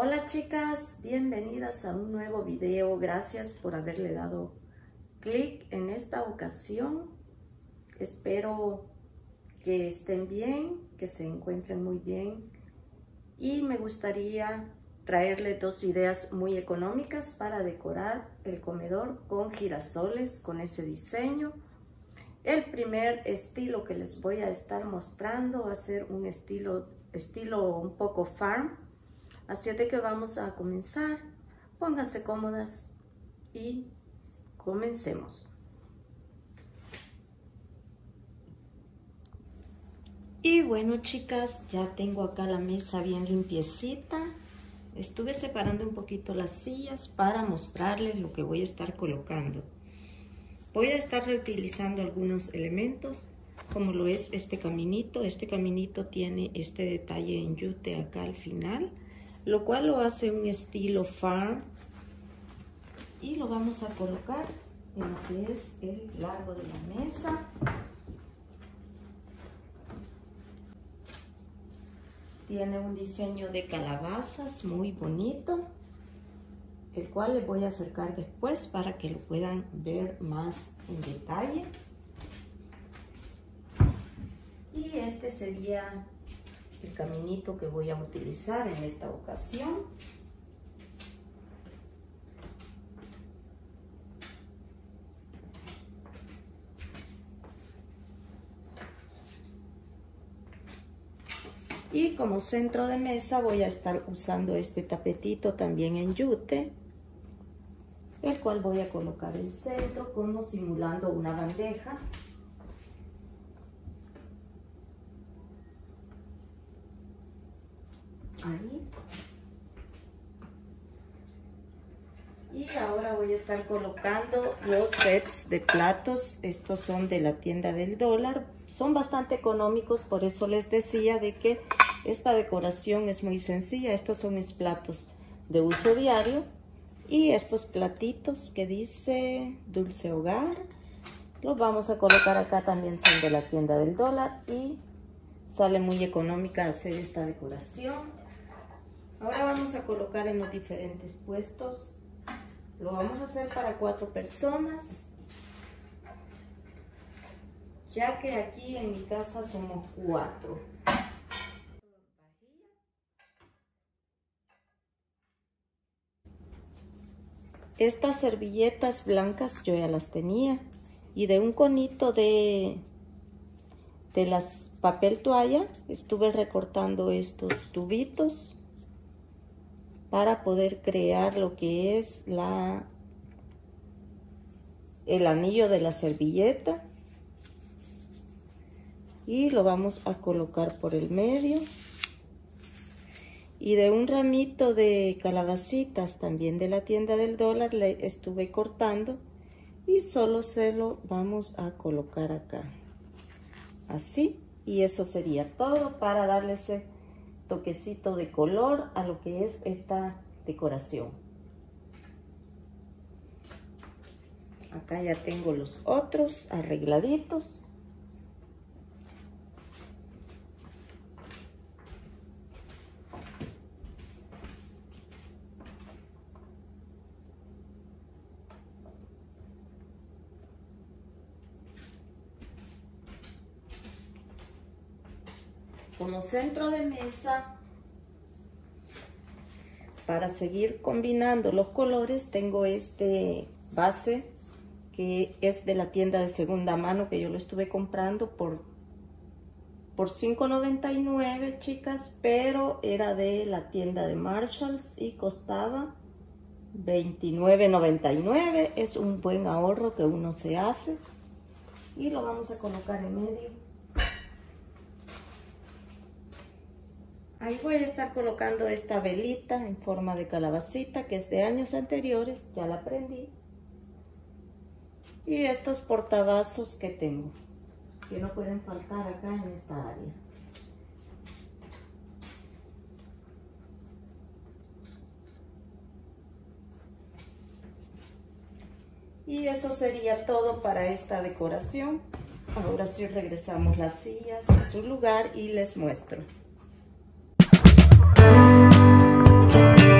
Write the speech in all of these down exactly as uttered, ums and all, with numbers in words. Hola chicas, bienvenidas a un nuevo video. Gracias por haberle dado clic en esta ocasión. Espero que estén bien, que se encuentren muy bien. Y me gustaría traerle dos ideas muy económicas para decorar el comedor con girasoles, con ese diseño. El primer estilo que les voy a estar mostrando va a ser un estilo, estilo un poco farm. Así es de que vamos a comenzar, pónganse cómodas y comencemos. Y bueno chicas, ya tengo acá la mesa bien limpiecita. Estuve separando un poquito las sillas para mostrarles lo que voy a estar colocando. Voy a estar reutilizando algunos elementos, como lo es este caminito. Este caminito tiene este detalle en yute acá al final, lo cual lo hace un estilo farm, y lo vamos a colocar en lo que es el largo de la mesa. Tiene un diseño de calabazas muy bonito, el cual les voy a acercar después para que lo puedan ver más en detalle. Y este sería el caminito que voy a utilizar en esta ocasión. Y como centro de mesa voy a estar usando este tapetito también en yute, el cual voy a colocar en centro como simulando una bandeja. Ahí. Y ahora voy a estar colocando los sets de platos. Estos son de la tienda del dólar, son bastante económicos, por eso les decía de que esta decoración es muy sencilla. Estos son mis platos de uso diario y estos platitos que dice Dulce Hogar los vamos a colocar acá, también son de la tienda del dólar y sale muy económica hacer esta decoración. Ahora vamos a colocar en los diferentes puestos. Lo vamos a hacer para cuatro personas, ya que aquí en mi casa somos cuatro. Estas servilletas blancas yo ya las tenía, y de un conito de, de las papel toalla estuve recortando estos tubitos para poder crear lo que es la, el anillo de la servilleta, y lo vamos a colocar por el medio. Y de un ramito de calabacitas también de la tienda del dólar le estuve cortando y solo se lo vamos a colocar acá, así. Y eso sería todo para darle ese toquecito de color a lo que es esta decoración. Acá ya tengo los otros arregladitos. Como centro de mesa, para seguir combinando los colores, tengo este base que es de la tienda de segunda mano, que yo lo estuve comprando por, por cinco noventa y nueve chicas, pero era de la tienda de Marshalls y costaba veintinueve noventa y nueve. Es un buen ahorro que uno se hace. Y lo vamos a colocar en medio. Ahí voy a estar colocando esta velita en forma de calabacita que es de años anteriores, ya la prendí. Y estos portavasos que tengo, que no pueden faltar acá en esta área. Y eso sería todo para esta decoración. Ahora sí regresamos las sillas a su lugar y les muestro. Thank you.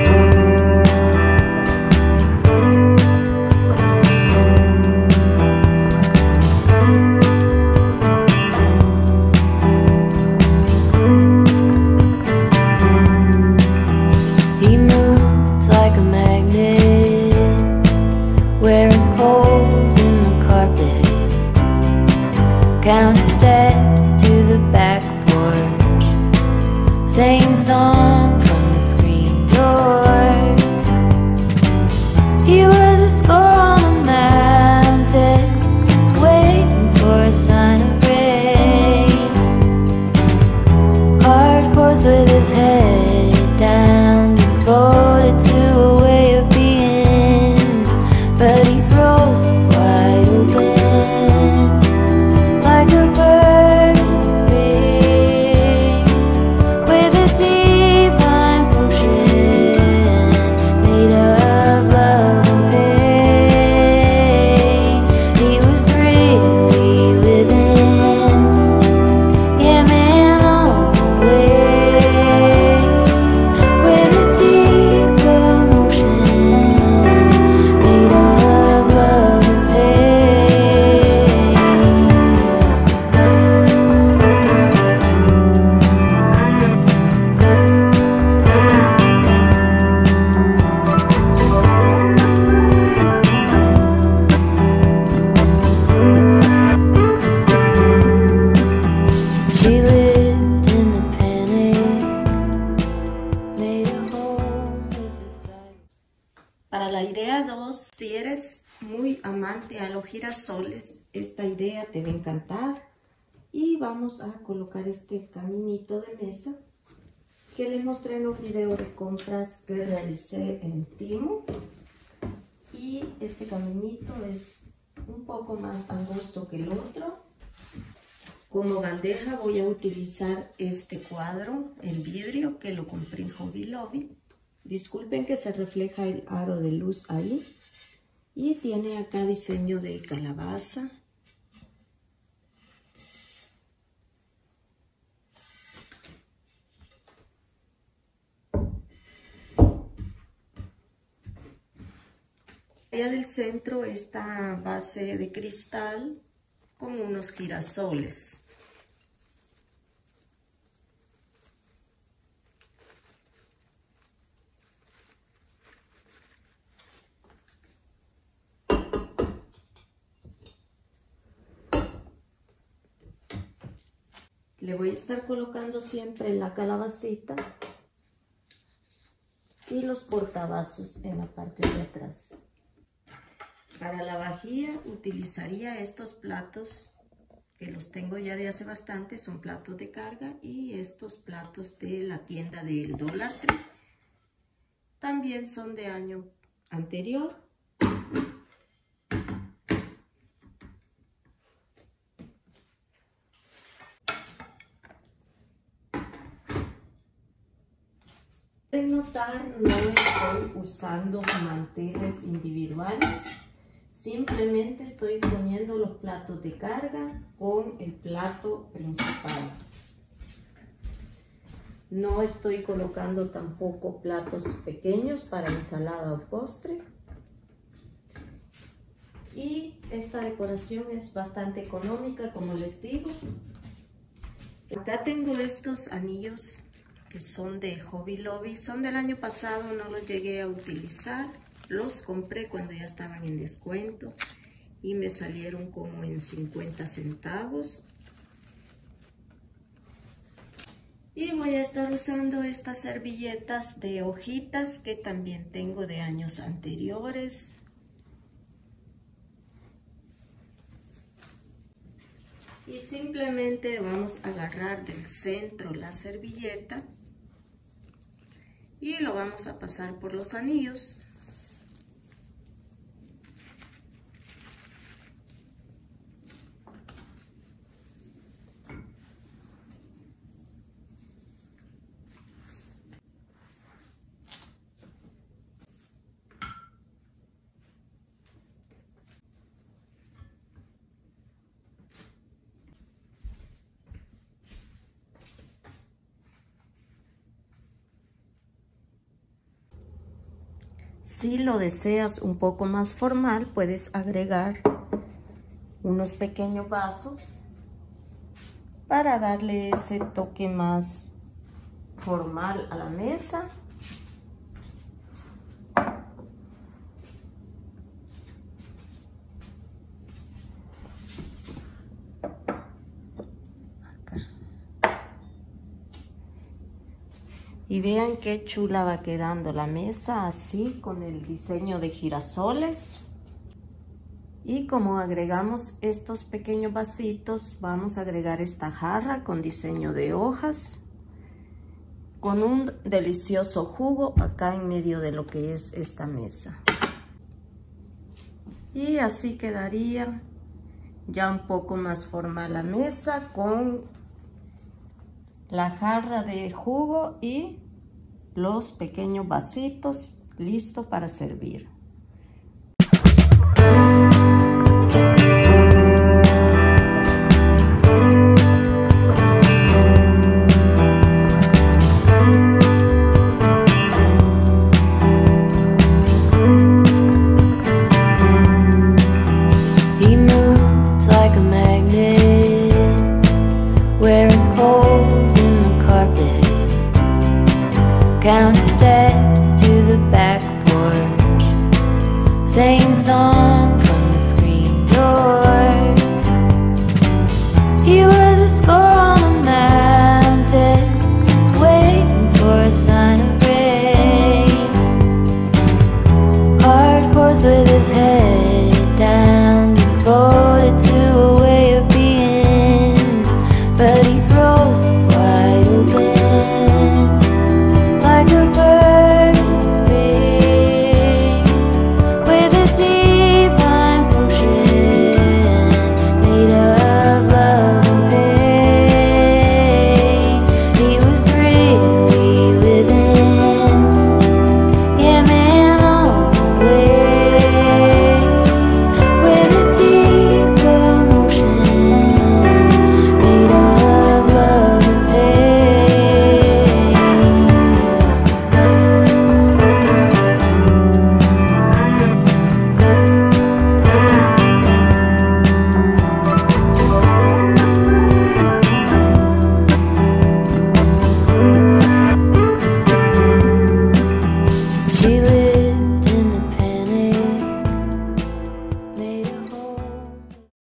song from the screen door. He was a score on a mountain, waiting for a sign of rain. Cart horse with his head down, devoted to a way of being, but he broke wide open like a bird. Para la idea dos, si eres muy amante a los girasoles, esta idea te va a encantar. Y vamos a colocar este caminito de mesa que les mostré en un video de compras que realicé en Temu. Y este caminito es un poco más angosto que el otro. Como bandeja voy a utilizar este cuadro en vidrio que lo compré en Hobby Lobby. Disculpen que se refleja el aro de luz ahí. Y tiene acá diseño de calabaza. Allá del centro está base de cristal con unos girasoles. Le voy a estar colocando siempre la calabacita y los portavasos en la parte de atrás. Para la vajilla utilizaría estos platos que los tengo ya de hace bastante, son platos de carga, y estos platos de la tienda del Dollar Tree. También son de año anterior. De notar, no estoy usando manteles individuales, simplemente estoy poniendo los platos de carga con el plato principal. No estoy colocando tampoco platos pequeños para ensalada o postre. Y esta decoración es bastante económica, como les digo. Acá tengo estos anillos que son de Hobby Lobby, son del año pasado, no los llegué a utilizar, los compré cuando ya estaban en descuento y me salieron como en cincuenta centavos. Y voy a estar usando estas servilletas de hojitas que también tengo de años anteriores. Y simplemente vamos a agarrar del centro la servilleta y lo vamos a pasar por los anillos. Si lo deseas un poco más formal, puedes agregar unos pequeños vasos para darle ese toque más formal a la mesa. Y vean qué chula va quedando la mesa, así con el diseño de girasoles. Y como agregamos estos pequeños vasitos, vamos a agregar esta jarra con diseño de hojas, con un delicioso jugo acá en medio de lo que es esta mesa. Y así quedaría ya un poco más formal la mesa con la jarra de jugo y los pequeños vasitos listos para servir. Down the steps to the back porch, same song.